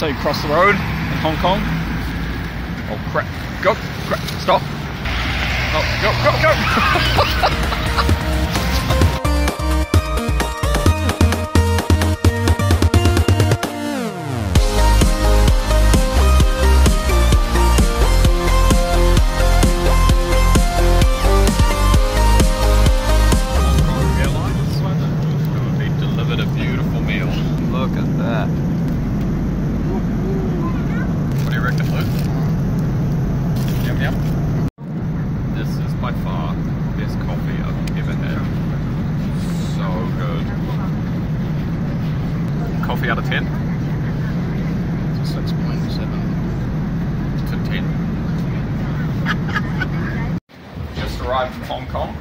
So you cross the road in Hong Kong. Oh crap, go, crap, stop. Oh, go, go, go! Hong Kong Airlines, we'll be delivered a beautiful meal. Look at that. What do you reckon, Luke? Yum, yum. By far the best coffee I've ever had. So good. Coffee out of 10? It's a 6.7 to 10. Just arrived from Hong Kong.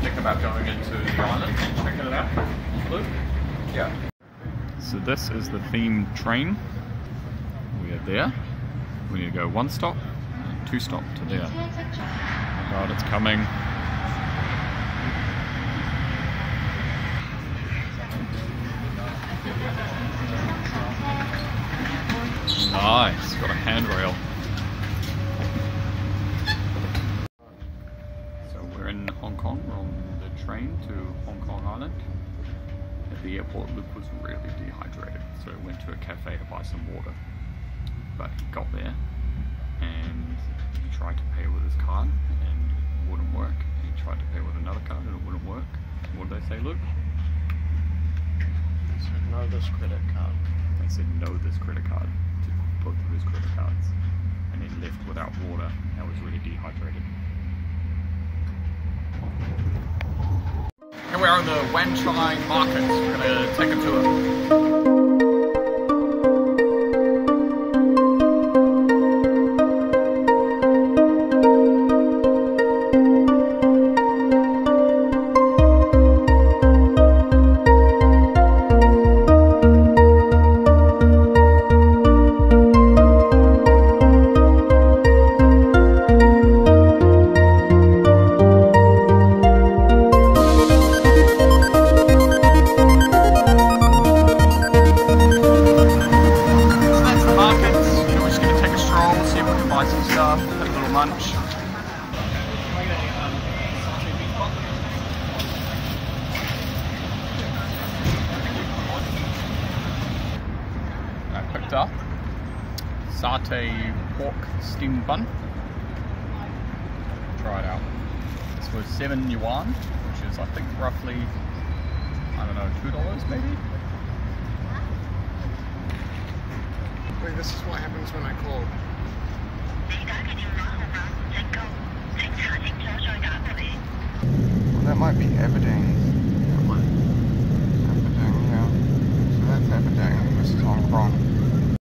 Thinking about going into the island, checking it out. Luke? Yeah. So this is the themed train. We are there. We need to go one stop. Two stop to there. Oh god, it's coming. Nice, got a handrail. So we're in Hong Kong, we're on the train to Hong Kong Island. At the airport, Luke was really dehydrated, so he went to a cafe to buy some water. But he got there and he tried to pay with his card and it wouldn't work. He tried to pay with another card and it wouldn't work. What did they say, Luke? They said no, this credit card. They said no, this credit card to both of his credit cards. And he left without water. I was really dehydrated. Here we are in the Wan Chai markets. We're gonna take a tour. I picked up satay pork steamed bun. Try it out. This was 7 yuan, which is I think roughly, I don't know, $2 maybe. Wait, this is what happens when I call. Well, that might be Aberdeen.